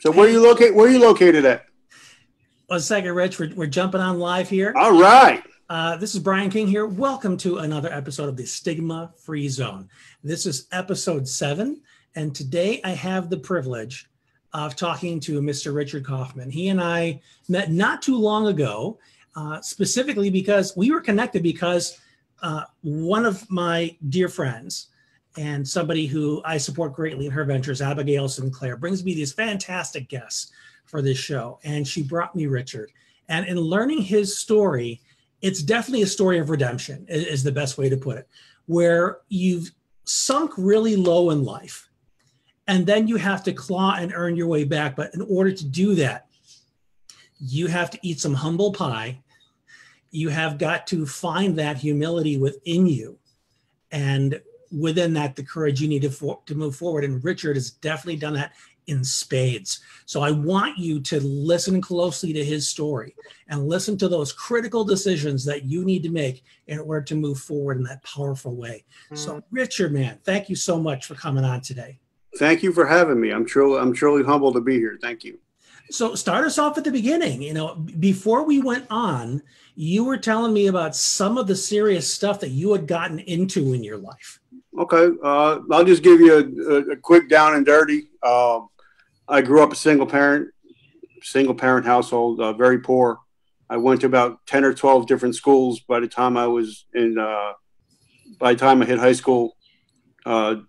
So where are you located? Where are you located at? One second, Rich. We're jumping on live here. All right. This is Brian King here. Welcome to another episode of the Stigma Free Zone. This is episode 7, and today I have the privilege of talking to Mr. Richard Kaufman. He and I met not too long ago, specifically because we were connected because one of my dear friends and somebody who I support greatly in her ventures, Abigail Sinclair, brings me these fantastic guests for this show, and she brought me Richard. And in learning his story, it's definitely a story of redemption, is the best way to put it, where you've sunk really low in life, and then you have to claw and earn your way back. But in order to do that, you have to eat some humble pie. You have got to find that humility within you, and within that, the courage you need to move forward. And Richard has definitely done that in spades. So I want you to listen closely to his story and listen to those critical decisions that you need to make in order to move forward in that powerful way. So Richard, man, thank you so much for coming on today. Thank you for having me. I'm truly humbled to be here. Thank you. So start us off at the beginning. You know, before we went on, you were telling me about some of the serious stuff that you had gotten into in your life. Okay. I'll just give you a quick down and dirty. I grew up a single parent household, very poor. I went to about 10 or 12 different schools by the time I was in, by the time I hit high school, dropped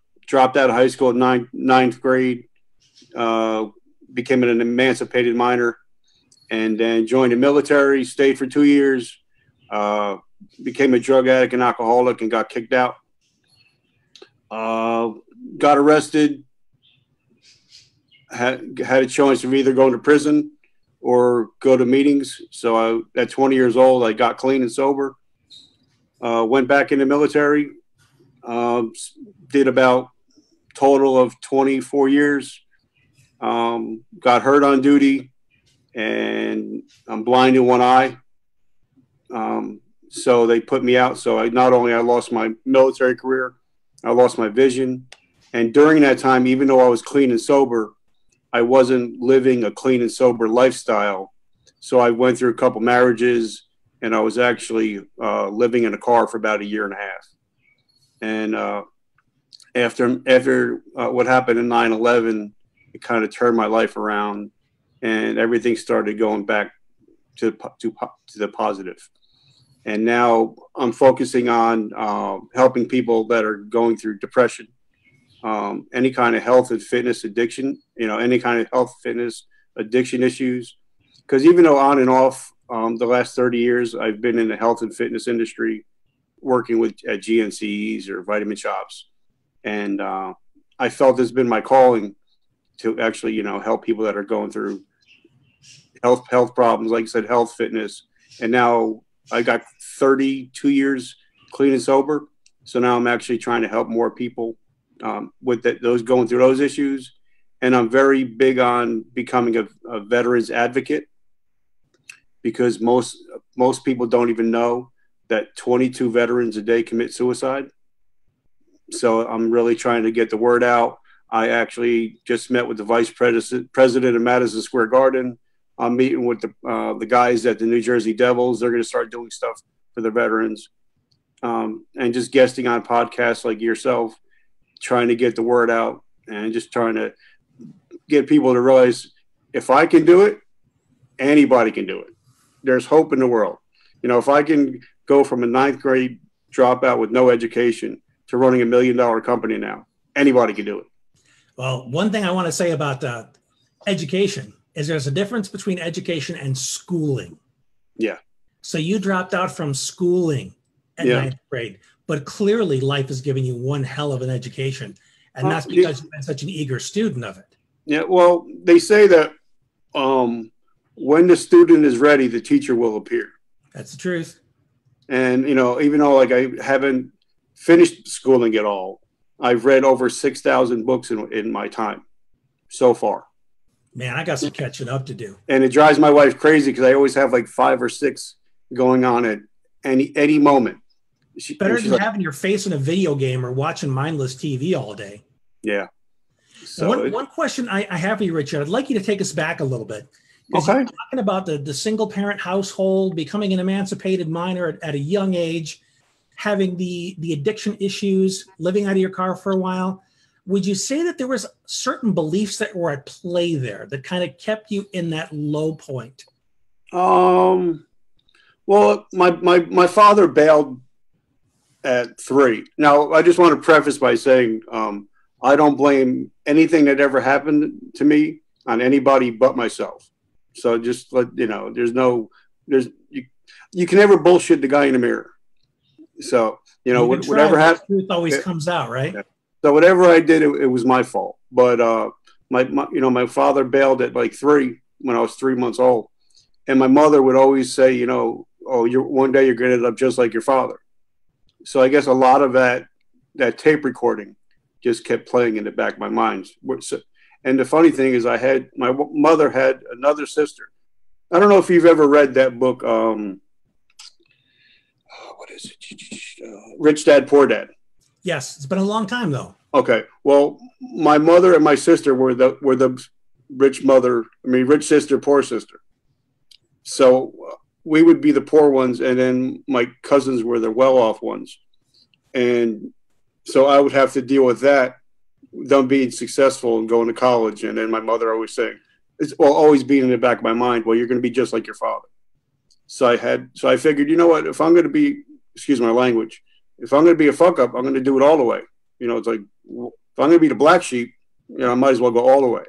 out of high school in ninth grade, became an emancipated minor, and then joined the military, stayed for 2 years, became a drug addict and alcoholic and got kicked out. Got arrested, had a choice of either going to prison or go to meetings. So at 20 years old, I got clean and sober, went back in the military, did about total of 24 years, got hurt on duty, and I'm blind in one eye. So they put me out. So I lost my military career, I lost my vision. And during that time, even though I was clean and sober, I wasn't living a clean and sober lifestyle. So I went through a couple marriages, and I was actually living in a car for about a year and a half. And after what happened in 9/11, it kind of turned my life around, and everything started going back to the positive. And now I'm focusing on helping people that are going through depression, any kind of health and fitness addiction, any kind of health, fitness, addiction issues. Because even though on and off the last 30 years, I've been in the health and fitness industry, working at GNCs or vitamin shops. And I felt it's been my calling to actually, help people that are going through health problems, like I said, health, fitness. And now I got 32 years clean and sober. So now I'm actually trying to help more people with those going through those issues. And I'm very big on becoming a veterans advocate, because most people don't even know that 22 veterans a day commit suicide. So I'm really trying to get the word out. I actually just met with the vice president of Madison Square Garden. I'm meeting with the guys at the New Jersey Devils. They're going to start doing stuff for the veterans, and just guesting on podcasts like yourself, trying to get the word out and just trying to get people to realize if I can do it, anybody can do it. There's hope in the world. If I can go from a ninth grade dropout with no education to running $1 million company now, anybody can do it. Well, one thing I want to say about education is there's a difference between education and schooling. Yeah. So you dropped out from schooling at ninth grade, but clearly life has given you one hell of an education. And that's because you've been such an eager student of it. Yeah. Well, they say that when the student is ready, the teacher will appear. That's the truth. And, even though I haven't finished schooling at all, I've read over 6,000 books in my time so far. Man, I got some catching up to do. And it drives my wife crazy because I always have like 5 or 6 going on at any moment. Better than having your face in a video game or watching mindless TV all day. Yeah. So one question I have for you, Richard, I'd like you to take us back a little bit. Okay. You're talking about the single parent household, becoming an emancipated minor at a young age, having the addiction issues, living out of your car for a while. Would you say that there was certain beliefs that were at play there that kind of kept you in that low point? Well, my father bailed at 3. Now, I just want to preface by saying I don't blame anything that ever happened to me on anybody but myself. So just let you know, you can never bullshit the guy in the mirror. So, you know, whatever happens, truth always comes out, right? Yeah. So whatever I did, it was my fault. But my father bailed at like 3 when I was 3 months old, and my mother would always say, you know, oh, one day you're gonna end up just like your father. So I guess a lot of that tape recording just kept playing in the back of my mind. And the funny thing is, my mother had another sister. I don't know if you've ever read that book. What is it? Rich Dad, Poor Dad. Yes, it's been a long time though. Okay, well, my mother and my sister were the rich sister, poor sister. So we would be the poor ones, and then my cousins were the well-off ones, and so I would have to deal with that. Them being successful and going to college, and then my mother always saying, always being in the back of my mind, well, you're going to be just like your father. So I figured, you know what, if I'm going to be, excuse my language, if I'm going to be a fuck up, I'm going to do it all the way. You know, it's like, if I'm going to be the black sheep, you know, I might as well go all the way.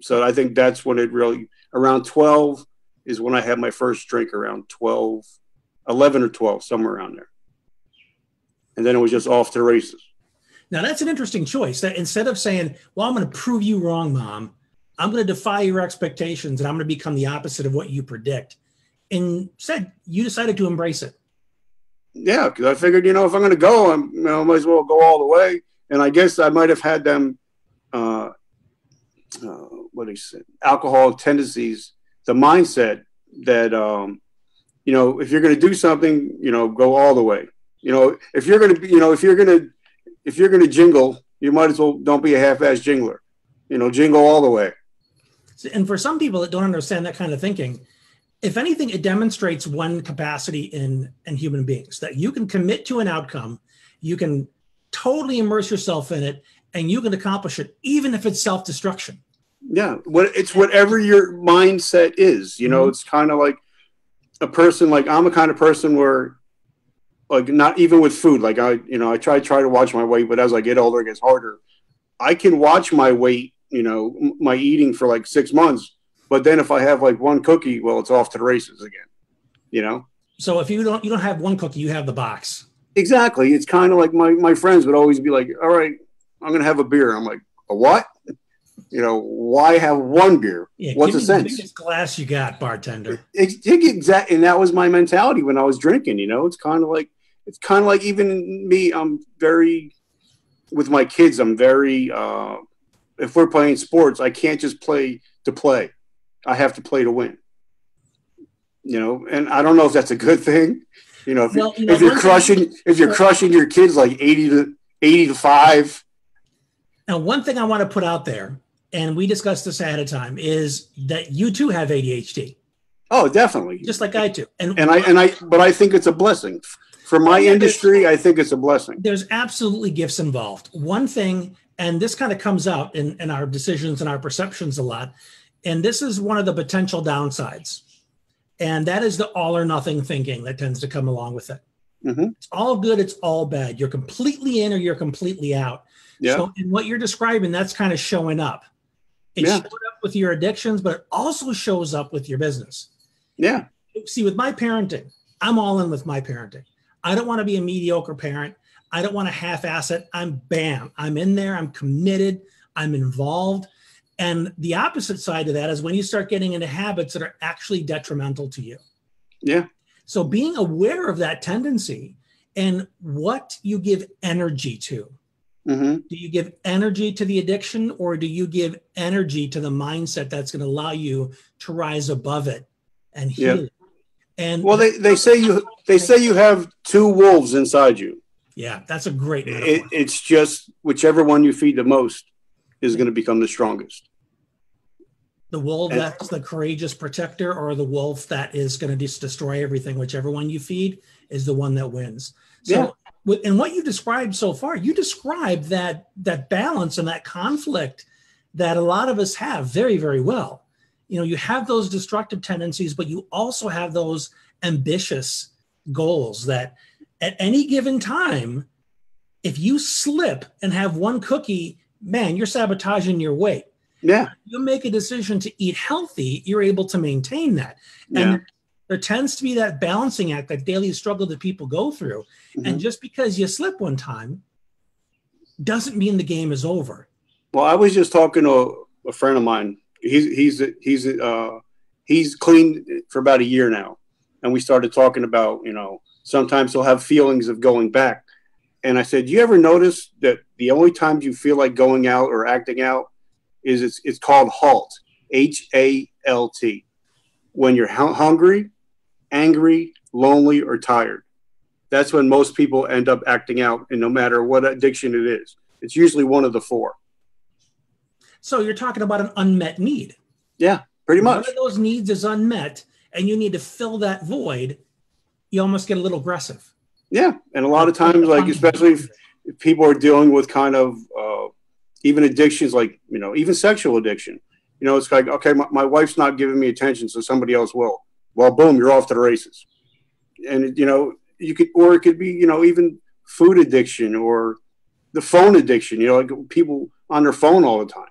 So I think that's when it really, around 12 is when I had my first drink, around 12, 11 or 12, somewhere around there. And then it was just off to the races. Now, that's an interesting choice, that instead of saying, well, I'm going to prove you wrong, Mom, I'm going to defy your expectations and I'm going to become the opposite of what you predict. Instead, you decided to embrace it. Yeah, because I figured, you know, if I'm going to go, I might as well go all the way. And I guess I might have had them, alcohol tendencies, the mindset that, you know, if you're going to do something, you know, go all the way. You know, if you're going to jingle, you might as well don't be a half-ass jingler. You know, jingle all the way. And for some people that don't understand that kind of thinking, if anything, it demonstrates one capacity in human beings, that you can commit to an outcome, you can totally immerse yourself in it, and you can accomplish it, even if it's self-destruction. Yeah, it's whatever your mindset is. You know, mm-hmm. It's kind of like a person, like I'm a kind of person where, like, not even with food, like I try to watch my weight, but as I get older, it gets harder. I can watch my weight, you know, my eating for like 6 months, but then if I have like one cookie, well, it's off to the races again, you know? So if you don't have one cookie, you have the box. Exactly. It's kind of like my friends would always be like, all right, I'm going to have a beer. I'm like, a what? You know, why have one beer? Yeah, what's the sense? The biggest glass you got, bartender. Exactly. And that was my mentality when I was drinking, you know, it's kind of like even me, with my kids, I'm very, if we're playing sports, I can't just play to play. I have to play to win, you know, and I don't know if that's a good thing. You know, if you're crushing your kids, like 80 to 5. Now, one thing I want to put out there, and we discussed this ahead of time, is that you too have ADHD. Oh, definitely. Just like I do. But I think it's a blessing. For my industry, I think it's a blessing. There's absolutely gifts involved. One thing, and this kind of comes out in our decisions and our perceptions a lot, and this is one of the potential downsides, and that is the all or nothing thinking that tends to come along with it. Mm-hmm. It's all good, it's all bad. You're completely in or you're completely out. Yeah. So in what you're describing, that's kind of showing up. It showed up with your addictions, but it also shows up with your business. Yeah. See, with my parenting, I'm all in with my parenting. I don't want to be a mediocre parent. I don't want to half-ass it. I'm in there. I'm committed. I'm involved. And the opposite side of that is when you start getting into habits that are actually detrimental to you. Yeah. So being aware of that tendency and what you give energy to. Mm-hmm. Do you give energy to the addiction, or do you give energy to the mindset that's going to allow you to rise above it and heal it? And well, they say you have two wolves inside you. Yeah, that's a great metaphor. It's just whichever one you feed the most is going to become the strongest. The wolf that's the courageous protector, or the wolf that is going to destroy everything, whichever one you feed is the one that wins. So, yeah. And what you described so far, you described that balance and that conflict that a lot of us have very, very well. You know, you have those destructive tendencies, but you also have those ambitious goals that at any given time, if you slip and have one cookie, man, you're sabotaging your weight. Yeah. You make a decision to eat healthy, you're able to maintain that. And there tends to be that balancing act, that daily struggle that people go through. Mm-hmm. And just because you slip one time doesn't mean the game is over. Well, I was just talking to a friend of mine. He's clean for about a year now. And we started talking about, you know, sometimes he'll have feelings of going back. And I said, do you ever notice that the only times you feel like going out or acting out is it's called halt, H-A-L-T, when you're hungry, angry, lonely, or tired. That's when most people end up acting out, and no matter what addiction it is, it's usually one of the four. So you're talking about an unmet need. Yeah, pretty much. One of those needs is unmet, and you need to fill that void. You almost get a little aggressive. Yeah, and a lot of times, like, especially if people are dealing with kind of even addictions, like, you know, even sexual addiction. You know, it's like, okay, my wife's not giving me attention, so somebody else will. Well, boom, you're off to the races. And, you know, or it could be, you know, even food addiction or the phone addiction. You know, like people on their phone all the time.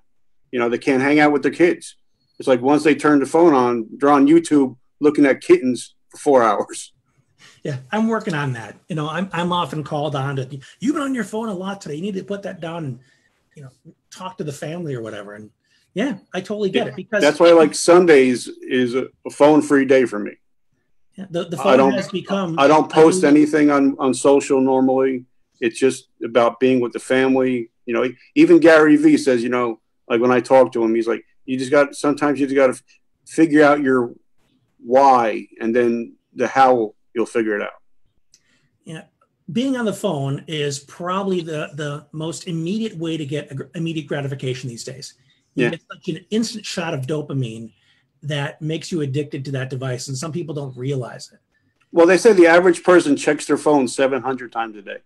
You know, they can't hang out with their kids. It's like once they turn the phone on, they're on YouTube looking at kittens for 4 hours. Yeah, I'm working on that. You know, I'm often called on to, you've been on your phone a lot today. You need to put that down and, you know, talk to the family or whatever. And yeah, I totally get it. Because that's why, like, Sundays is a phone-free day for me. Yeah, the phone has become... I don't post anything on social normally. It's just about being with the family. You know, even Gary Vee says, you know, like when I talk to him, he's like, sometimes you just got to figure out your why, and then the how, you'll figure it out. Yeah. Being on the phone is probably the most immediate way to get immediate gratification these days. You get such an instant shot of dopamine that makes you addicted to that device. And some people don't realize it. Well, they say the average person checks their phone 700 times a day.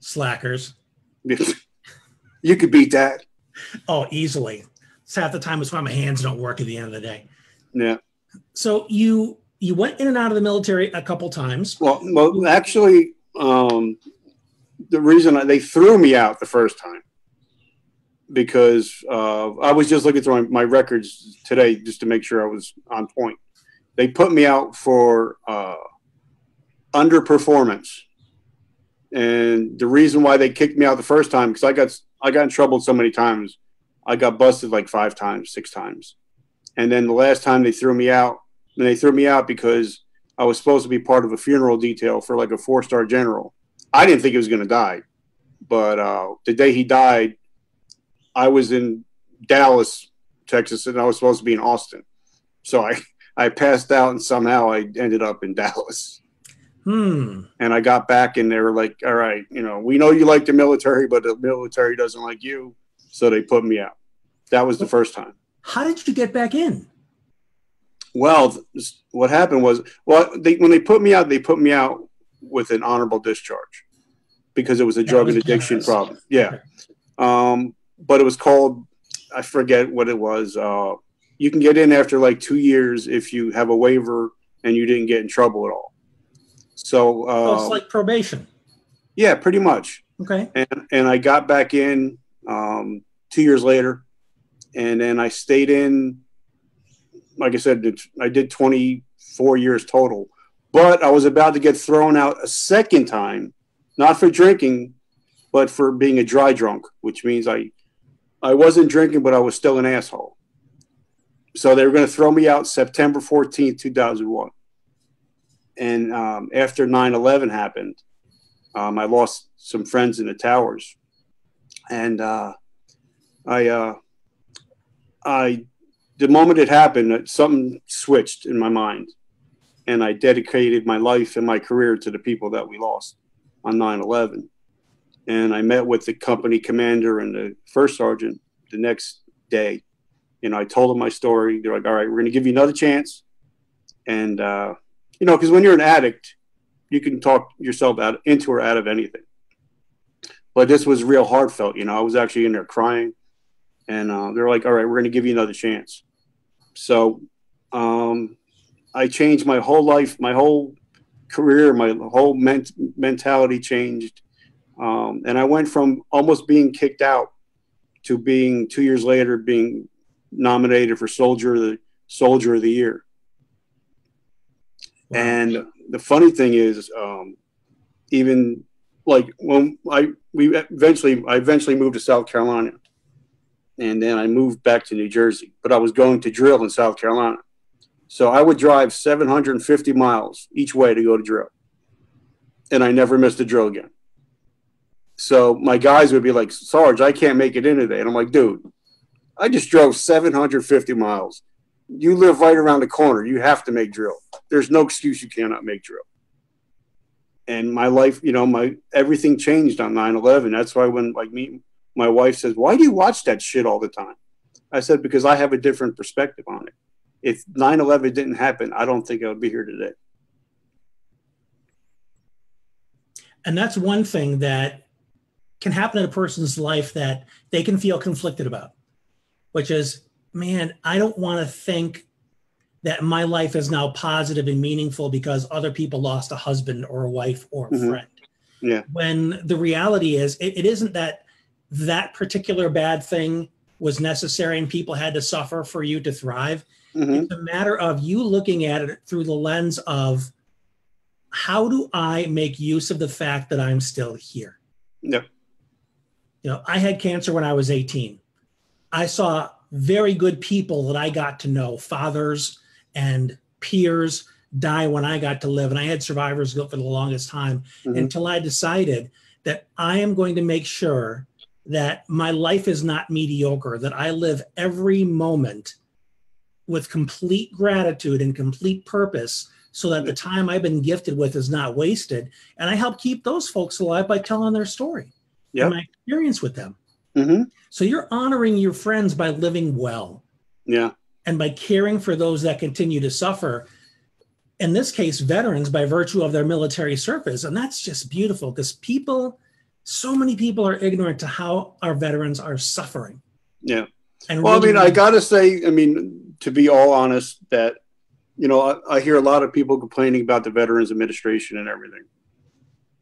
Slackers. You could beat that. Oh, easily. It's half the time. It's why my hands don't work at the end of the day. Yeah. So you went in and out of the military a couple times. Well, actually, the reason they threw me out the first time, because I was just looking through my records today just to make sure I was on point. They put me out for underperformance. And the reason why they kicked me out the first time, because I got in trouble so many times. I got busted like 5 times, 6 times. And then the last time they threw me out, because I was supposed to be part of a funeral detail for like a 4-star general. I didn't think he was going to die. But the day he died, I was in Dallas, Texas, and I was supposed to be in Austin. So I passed out, and somehow I ended up in Dallas. And I got back, and they were like, all right, you know, we know you like the military, but the military doesn't like you. So they put me out. That was the first time. How did you get back in? Well, what happened was, when they put me out, with an honorable discharge because it was a drug and addiction problem. Yeah. But it was called, I forget what it was. You can get in after like 2 years if you have a waiver and you didn't get in trouble at all. So it's like probation. Yeah, pretty much. Okay. And I got back in 2 years later, and then I stayed in. Like I said, I did 24 years total, but I was about to get thrown out a second time, not for drinking, but for being a dry drunk, which means I wasn't drinking, but I was still an asshole. So they were going to throw me out September 14th, 2001. And after 9/11 happened, I lost some friends in the towers, and the moment it happened, something switched in my mind, and I dedicated my life and my career to the people that we lost on 9/11. And I met with the company commander and the first sergeant, the next day. You know, I told them my story. They're like, all right, we're going to give you another chance. And, you know, because when you're an addict, you can talk yourself out into or out of anything. But this was real heartfelt. You know, I was actually in there crying. And they're like, all right, we're going to give you another chance. So I changed my whole life, my whole career, my whole mentality changed. And I went from almost being kicked out to being 2 years later being nominated for Soldier of the Year. Wow. And the funny thing is, even like when I eventually moved to South Carolina, and then I moved back to New Jersey, but I was going to drill in South Carolina. So I would drive 750 miles each way to go to drill, and I never missed a drill again. So my guys would be like, Sarge, I can't make it in today. And I'm like, dude, I just drove 750 miles. You live right around the corner. You have to make drill. There's no excuse you cannot make drill. And my life, you know, everything changed on 9/11. That's why when like my wife says, why do you watch that shit all the time? I said, because I have a different perspective on it. If 9/11 didn't happen, I don't think I would be here today. And that's one thing that can happen in a person's life that they can feel conflicted about, which is, man, I don't want to think that my life is now positive and meaningful because other people lost a husband or a wife or a friend. Yeah. When the reality is, it isn't that particular bad thing was necessary and people had to suffer for you to thrive. It's a matter of you looking at it through the lens of, how do I make use of the fact that I'm still here? Yep. You know, I had cancer when I was 18. I saw very good people that I got to know, fathers and peers, die when I got to live. And I had survivor's guilt for the longest time until I decided that I am going to make sure that my life is not mediocre, that I live every moment with complete gratitude and complete purpose, so that the time I've been gifted with is not wasted. And I help keep those folks alive by telling their story and my experience with them. So you're honoring your friends by living well. Yeah. And by caring for those that continue to suffer, in this case, veterans, by virtue of their military service. And that's just beautiful, because so many people are ignorant to how our veterans are suffering. Yeah. And well, I mean, I got to say, I mean, to be all honest, that, you know, I hear a lot of people complaining about the Veterans Administration and everything.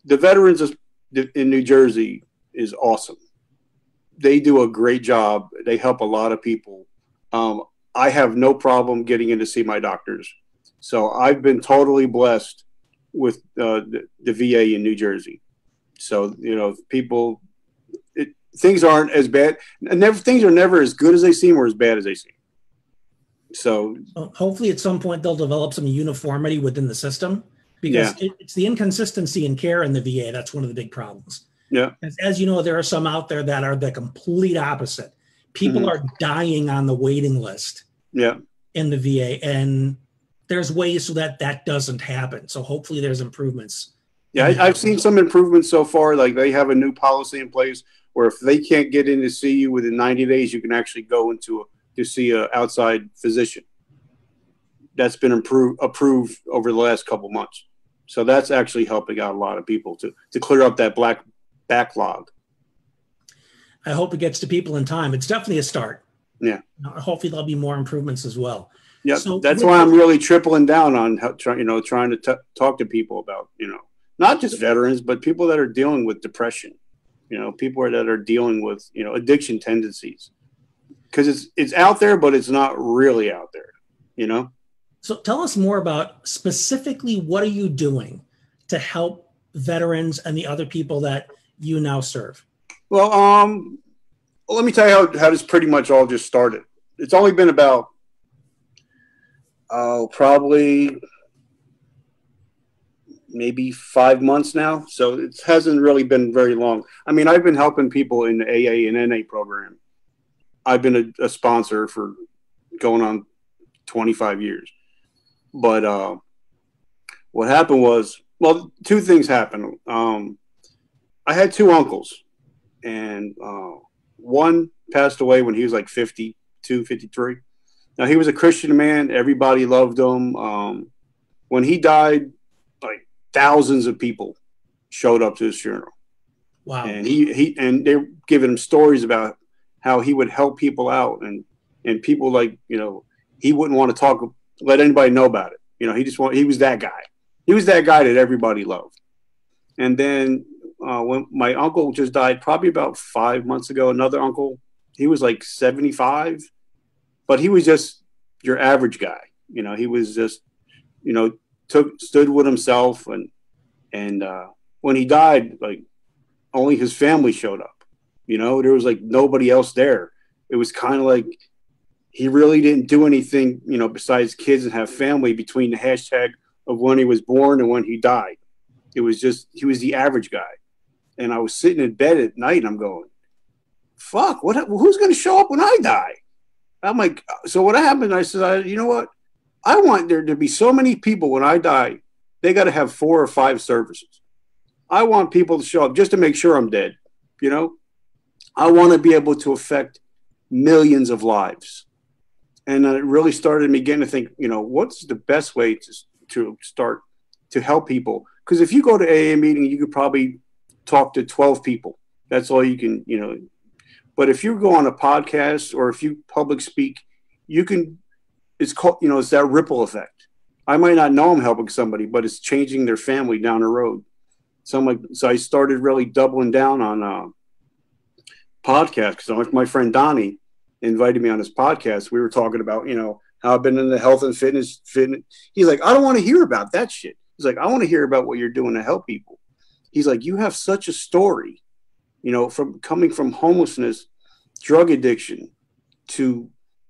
The veterans in New Jersey is awesome. They do a great job. They help a lot of people. I have no problem getting in to see my doctors. So I've been totally blessed with the VA in New Jersey. So, you know, things aren't as bad. Things are never as good as they seem or as bad as they seem. So hopefully at some point they'll develop some uniformity within the system, because it's the inconsistency in care in the VA. That's one of the big problems. Yeah. As you know, there are some out there that are the complete opposite. People are dying on the waiting list in the VA, and there's ways so that doesn't happen. So hopefully there's improvements. Yeah, I've seen some improvements so far. Like, they have a new policy in place where if they can't get in to see you within 90 days, you can actually go to see an outside physician. That's been approved over the last couple months. So that's actually helping out a lot of people to clear up that backlog. I hope it gets to people in time. It's definitely a start. Yeah. Hopefully there'll be more improvements as well. Yeah. So that's why I'm really tripling down on trying to talk to people about, you know, not just veterans, but people that are dealing with depression, you know, people that are dealing with, you know, addiction tendencies, because it's out there, but it's not really out there, you know? So tell us more about specifically, what are you doing to help veterans and the other people that you now serve? Well, let me tell you how this pretty much all just started. It's only been about probably maybe 5 months now, so it hasn't really been very long. I mean, I've been helping people in the AA and NA program. I've been a sponsor for going on 25 years. But what happened was, well, two things happened. I had two uncles, and One passed away when he was like 52, 53. Now, he was a Christian man. Everybody loved him. When he died, like thousands of people showed up to his funeral. Wow. And he and they were giving him stories about how he would help people out, and people, like, you know, he wouldn't want to talk, let anybody know about it. You know, he was that guy. He was that guy that everybody loved. And then when my uncle just died, probably about 5 months ago, another uncle, he was like 75, but he was just your average guy. You know, he was just, you know, stood with himself. And when he died, like, only his family showed up. You know, there was like nobody else there. It was kind of like he really didn't do anything, you know, besides kids and have family between the hashtag of when he was born and when he died. It was just, he was the average guy. And I was sitting in bed at night and I'm going, fuck, who's going to show up when I die? I'm like, so what happened? I said, you know what? I want there to be so many people when I die, they got to have 4 or 5 services. I want people to show up just to make sure I'm dead. You know, I want to be able to affect millions of lives. And it really started me getting to think, you know, what's the best way to start to help people? Because if you go to AA meeting, you could probably talk to 12 people. That's all you can, you know. But if you go on a podcast or if you public speak, you can, it's called, you know, it's that ripple effect. I might not know I'm helping somebody, but it's changing their family down the road. So I'm like, so I started really doubling down on podcasts, because my friend Donnie invited me on his podcast. We were talking about, you know, how I've been in the health and fitness. He's like, I don't want to hear about that shit. He's like, I want to hear about what you're doing to help people. He's like, you have such a story, you know, from coming from homelessness, drug addiction, to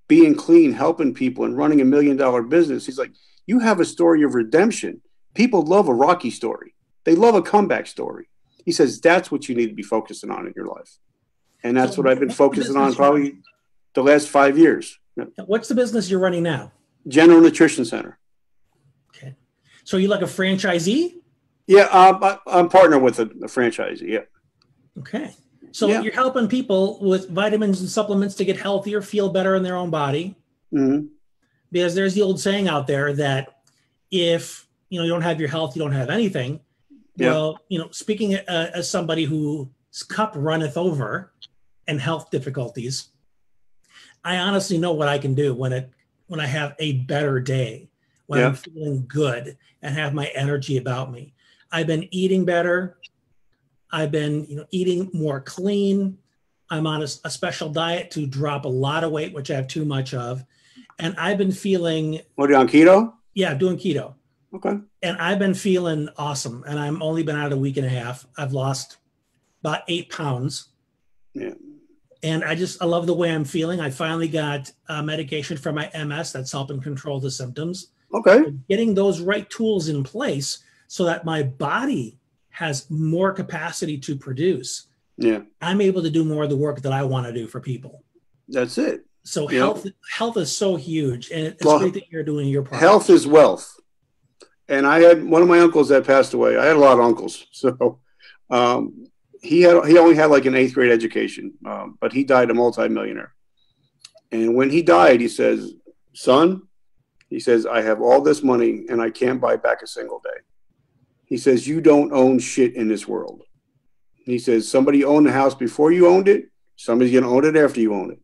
being clean, helping people, and running $1 million business. He's like, you have a story of redemption. People love a Rocky story. They love a comeback story. He says, that's what you need to be focusing on in your life. And that's what I've been focusing on probably the last 5 years. What's the business you're running now? General Nutrition Center. Okay. So you're like a franchisee? Yeah. I'm partnered with a franchisee. Yeah. Okay. So you're helping people with vitamins and supplements to get healthier, feel better in their own body. Mm-hmm. Because there's the old saying out there that if, you know, you don't have your health, you don't have anything. Yeah. Well, you know, speaking as somebody whose cup runneth over and health difficulties, I honestly know what I can do when I have a better day, when I'm feeling good and have my energy about me. I've been eating better. I've been, you know, eating more clean. I'm on a special diet to drop a lot of weight, which I have too much of. And I've been feeling... What, are you on keto? Yeah, doing keto. Okay. And I've been feeling awesome. And I've only been out a week and a half. I've lost about 8 pounds. Yeah. And I love the way I'm feeling. I finally got medication for my MS that's helping control the symptoms. Okay. I'm getting those right tools in place so that my body has more capacity to produce. Yeah. I'm able to do more of the work that I want to do for people. That's it. So health is so huge. And it's great that you're doing your part. Health is wealth. And I had one of my uncles that passed away. I had a lot of uncles. So he only had like an 8th grade education, but he died a multimillionaire. And when he died, he says, son, he says, I have all this money and I can't buy back a single day. He says, you don't own shit in this world. He says, somebody owned the house before you owned it. Somebody's going to own it after you own it.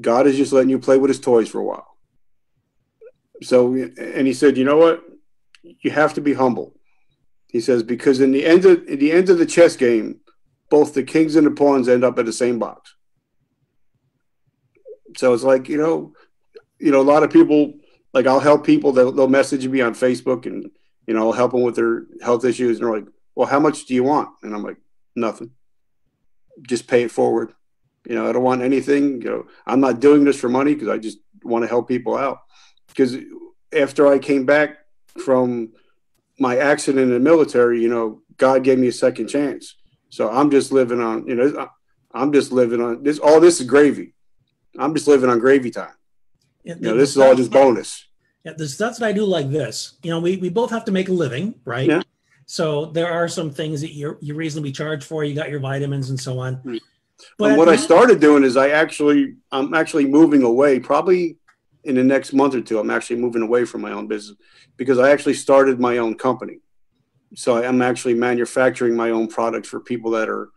God is just letting you play with his toys for a while. So, and he said, you know what? You have to be humble. He says, because in the end of the chess game, both the kings and the pawns end up at the same box. So it's like, you know, a lot of people, like, I'll help people, they'll message me on Facebook and, you know, I'll help them with their health issues. And they're like, well, how much do you want? And I'm like, nothing. Just pay it forward. You know, I don't want anything. You know, I'm not doing this for money because I just want to help people out. Because after I came back from my accident in the military, you know, God gave me a second chance. So I'm just living on, you know, this, all this is gravy. I'm just living on gravy time. Yeah, you know, this is all just bonus. Yeah, that's what I do like this. You know, we both have to make a living, right? Yeah. So there are some things that you reasonably charge for. You got your vitamins and so on. Mm. But what I started doing is I'm actually moving away. Probably in the next month or two, I'm actually moving away from my own business because I actually started my own company. So I'm actually manufacturing my own products for people that are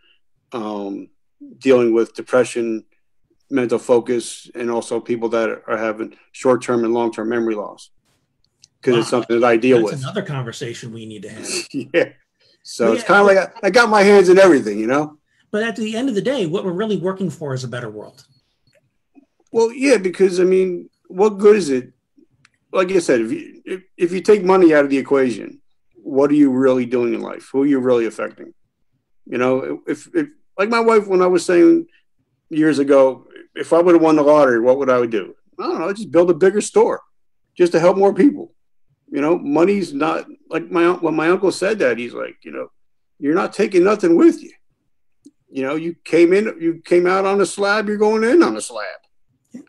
dealing with depression, mental focus, and also people that are having short-term and long-term memory loss. Because it's something that I deal with. That's another conversation we need to have. Yeah. So it's kind of like I got my hands in everything, you know? But at the end of the day, what we're really working for is a better world. Well, yeah, because, I mean, what good is it? Like I said, if you take money out of the equation, what are you really doing in life? Who are you really affecting? You know, if like my wife, when I was saying years ago, if I would have won the lottery, what would I do? I don't know, just build a bigger store just to help more people. You know, money's not like when my uncle said that, he's like, you know, you're not taking nothing with you. You know, you came out on a slab, you're going in on a slab.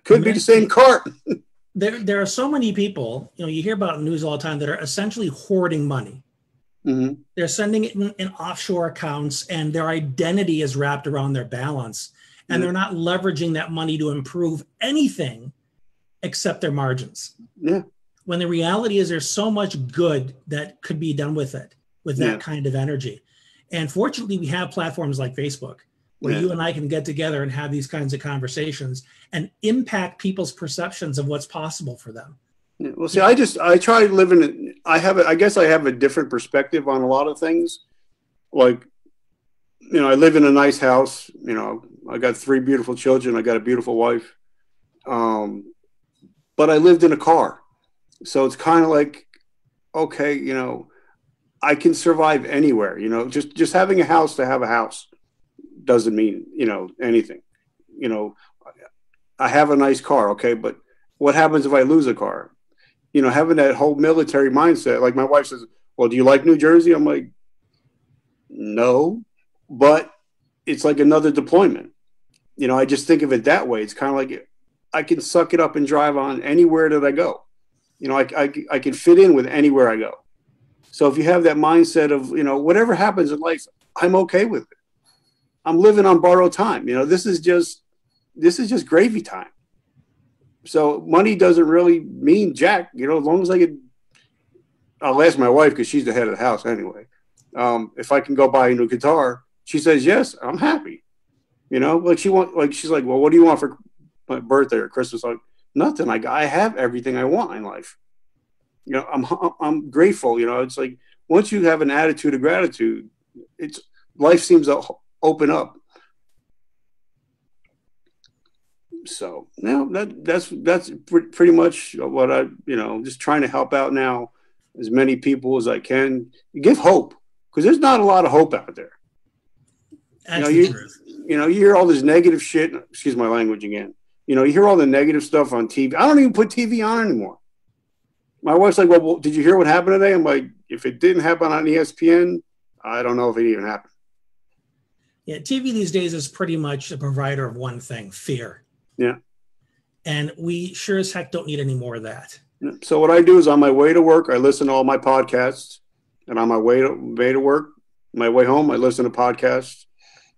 Could be the same cart. There are so many people, you know, you hear about news all the time that are essentially hoarding money. Mm-hmm. They're sending it in offshore accounts and their identity is wrapped around their balance. And mm-hmm. they're not leveraging that money to improve anything except their margins. Yeah. When the reality is there's so much good that could be done with it, with that kind of energy. And fortunately, we have platforms like Facebook where you and I can get together and have these kinds of conversations and impact people's perceptions of what's possible for them. Yeah, well, see, I guess I have a different perspective on a lot of things. Like, you know, I live in a nice house. You know, I got 3 beautiful children. I got a beautiful wife. But I lived in a car. So it's kind of like, okay, you know, I can survive anywhere, you know, just having a house to have a house doesn't mean, you know, anything, you know, I have a nice car. Okay. But what happens if I lose a car? You know, having that whole military mindset, like my wife says, well, do you like New Jersey? I'm like, no, but it's like another deployment. You know, I just think of it that way. It's kind of like I can suck it up and drive on anywhere that I go. You know, I can fit in with anywhere I go. So if you have that mindset of, you know, whatever happens in life, I'm okay with it. I'm living on borrowed time. You know, this is just gravy time. So money doesn't really mean jack, you know, as long as I'll ask my wife because she's the head of the house anyway. If I can go buy a new guitar, she says, yes, I'm happy. You know, like she's like, well, what do you want for my birthday or Christmas? I'm like, nothing. Like I have everything I want in life. You know, I'm grateful. You know, it's like once you have an attitude of gratitude, it's life seems to open up. So now that's pretty much what I, you know, just trying to help out now as many people as I can. Give hope because there's not a lot of hope out there. That's the truth. You know, you hear all this negative shit. Excuse my language again. You know, you hear all the negative stuff on TV. I don't even put TV on anymore. My wife's like, well, did you hear what happened today? I'm like, if it didn't happen on ESPN, I don't know if it even happened. Yeah, TV these days is pretty much a provider of one thing, fear. Yeah. And we sure as heck don't need any more of that. So what I do is on my way to work, I listen to all my podcasts. And on my way to work, my way home, I listen to podcasts.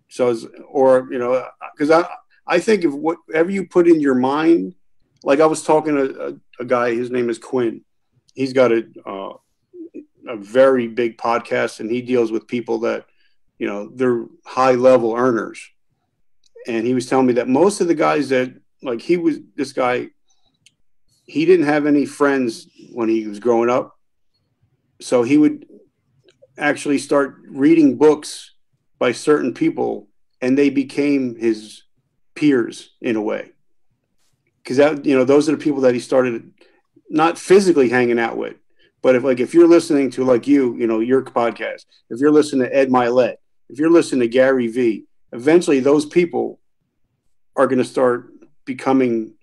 So, or, you know, because I think if whatever you put in your mind, like I was talking to a guy, his name is Quinn. He's got a very big podcast and he deals with people that, you know, they're high level earners. And he was telling me that most of the guys that like, he didn't have any friends when he was growing up. So he would actually start reading books by certain people and they became his peers in a way, because that, you know, those are the people that he started not physically hanging out with, but if you're listening to like you know your podcast, if you're listening to Ed Mylett, if you're listening to Gary Vee, eventually those people are going to start becoming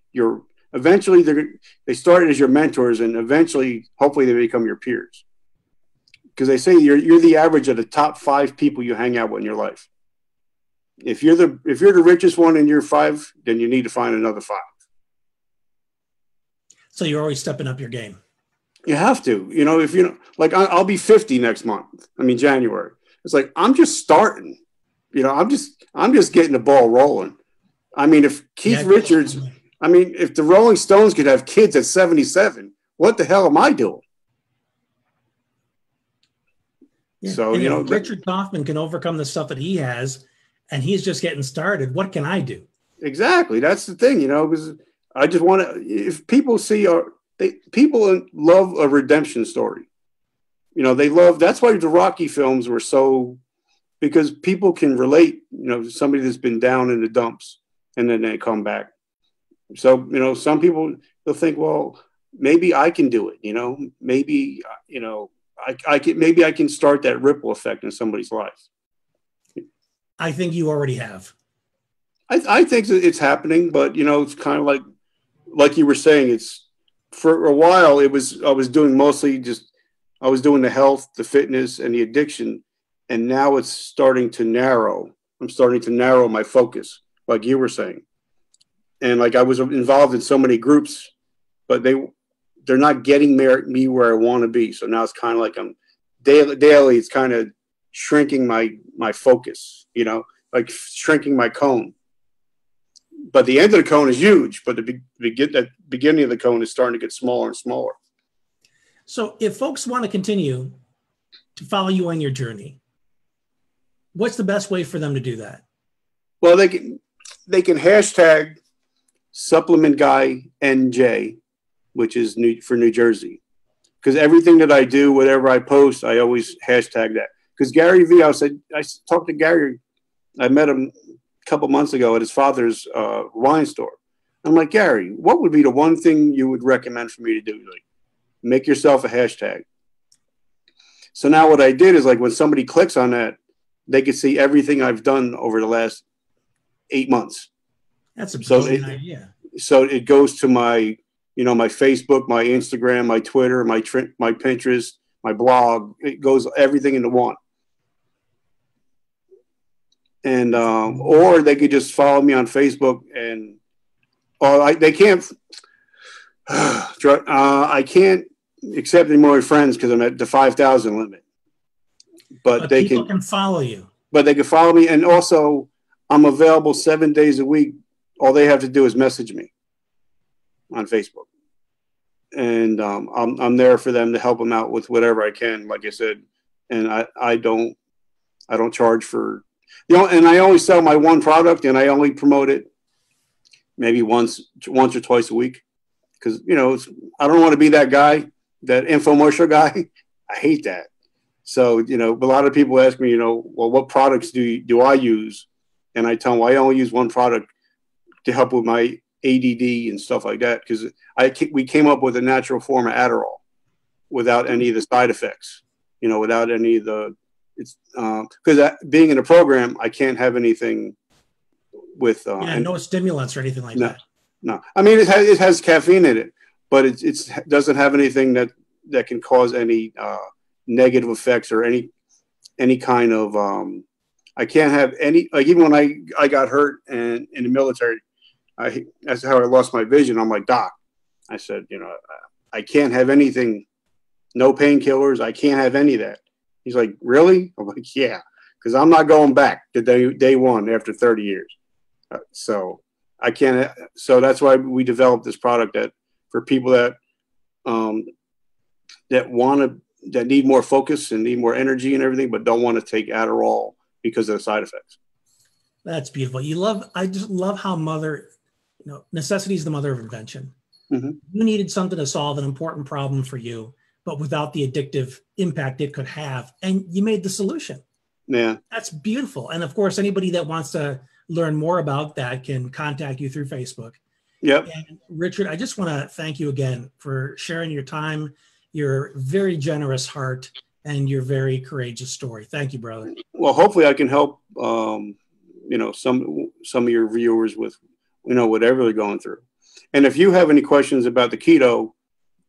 eventually they started as your mentors and eventually hopefully they become your peers, because they say you're the average of the top 5 people you hang out with in your life. If you're the richest one in your 5, then you need to find another 5. So you're always stepping up your game. You have to, you know, if you know, like I'll be 50 next month. I mean, January. It's like, I'm just starting. You know, I'm just getting the ball rolling. I mean, if Keith Richards, I mean, if the Rolling Stones could have kids at 77, what the hell am I doing? Yeah. So, and you know, Richard Kaufman can overcome the stuff that he has, and he's just getting started. What can I do? Exactly. That's the thing, you know, because I just want to, if people see, people love a redemption story. You know, they love, that's why the Rocky films were so, because people can relate, you know, to somebody that's been down in the dumps and then they come back. So, you know, some people, they'll think, well, maybe I can do it, you know, maybe, you know, I can start that ripple effect in somebody's life. I think you already have. I think it's happening, but you know, it's kind of like you were saying, it's for a while I was doing the health, the fitness and the addiction. And now it's starting to narrow. I'm starting to narrow my focus, like you were saying. And like I was involved in so many groups, but they're not getting me where I want to be. So now it's kind of like I'm daily. It's kind of shrinking my focus, you know, like shrinking my cone. But the end of the cone is huge, but the beginning of the cone is starting to get smaller and smaller. So if folks want to continue to follow you on your journey, what's the best way for them to do that? Well, they can hashtag SupplementGuyNJ, which is for New Jersey. Because everything that I do, whatever I post, I always hashtag that. Because Gary Vee, I talked to Gary. I met him a couple months ago at his father's wine store. I'm like, Gary, what would be the one thing you would recommend for me to do? Like, make yourself a hashtag. So now what I did is, like, when somebody clicks on that, they can see everything I've done over the last 8 months. That's a brilliant idea. So it goes to my... you know, my Facebook, my Instagram, my Twitter, my Pinterest, my blog. It goes everything into one. And or they could just follow me on Facebook, and they can't. I can't accept any more friends because I'm at the 5,000 limit. But they can follow you. But they can follow me, and also I'm available 7 days a week. All they have to do is message me on Facebook, and I'm there for them to help them out with whatever I can, like I said. And I don't charge for, you know, and I only sell my one product, and I only promote it maybe once or twice a week, because, you know, I don't want to be that guy, that infomercial guy. I hate that. So, you know, a lot of people ask me, you know, well, what products do I use? And I tell them, well, I only use one product to help with my ADD and stuff like that, because we came up with a natural form of Adderall without any of the side effects, you know, without any of the, it's because being in a program, I can't have anything with no stimulants or anything like that. No, I mean, it has caffeine in it, but it doesn't have anything that can cause any negative effects or any kind of I can't have any, like, even when I got hurt and in the military. That's how I lost my vision. I'm like, Doc, I said, you know, I can't have anything, no painkillers. I can't have any of that. He's like, really? I'm like, yeah, because I'm not going back to day one after 30 years. So I can't. So that's why we developed this product for people that need more focus and need more energy and everything, but don't want to take Adderall because of the side effects. That's beautiful. I just love how you know, necessity is the mother of invention. Mm-hmm. You needed something to solve an important problem for you, but without the addictive impact it could have, and you made the solution. Yeah, that's beautiful. And of course, anybody that wants to learn more about that can contact you through Facebook. Yep. And Richard, I just want to thank you again for sharing your time, your very generous heart, and your very courageous story. Thank you, brother. Well, hopefully, I can help you know, some of your viewers with, you know, whatever they're going through. And if you have any questions about the keto,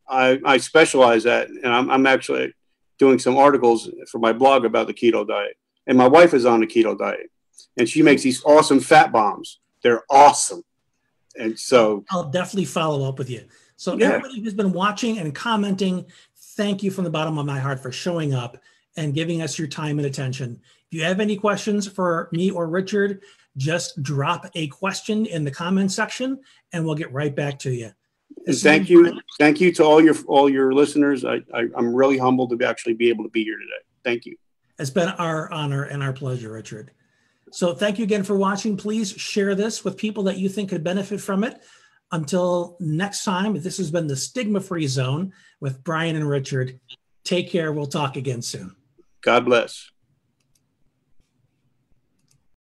I specialize that, and I'm actually doing some articles for my blog about the keto diet. And my wife is on the keto diet, and she makes these awesome fat bombs. They're awesome. And so I'll definitely follow up with you. So yeah. Everybody who's been watching and commenting, thank you from the bottom of my heart for showing up and giving us your time and attention. If you have any questions for me or Richard, just drop a question in the comment section and we'll get right back to you. Thank you. Thank you to all your listeners. I'm really humbled to actually be able to be here today. Thank you. It's been our honor and our pleasure, Richard. So thank you again for watching. Please share this with people that you think could benefit from it. Until next time, this has been the Stigma Free Zone with Brian and Richard. Take care. We'll talk again soon. God bless.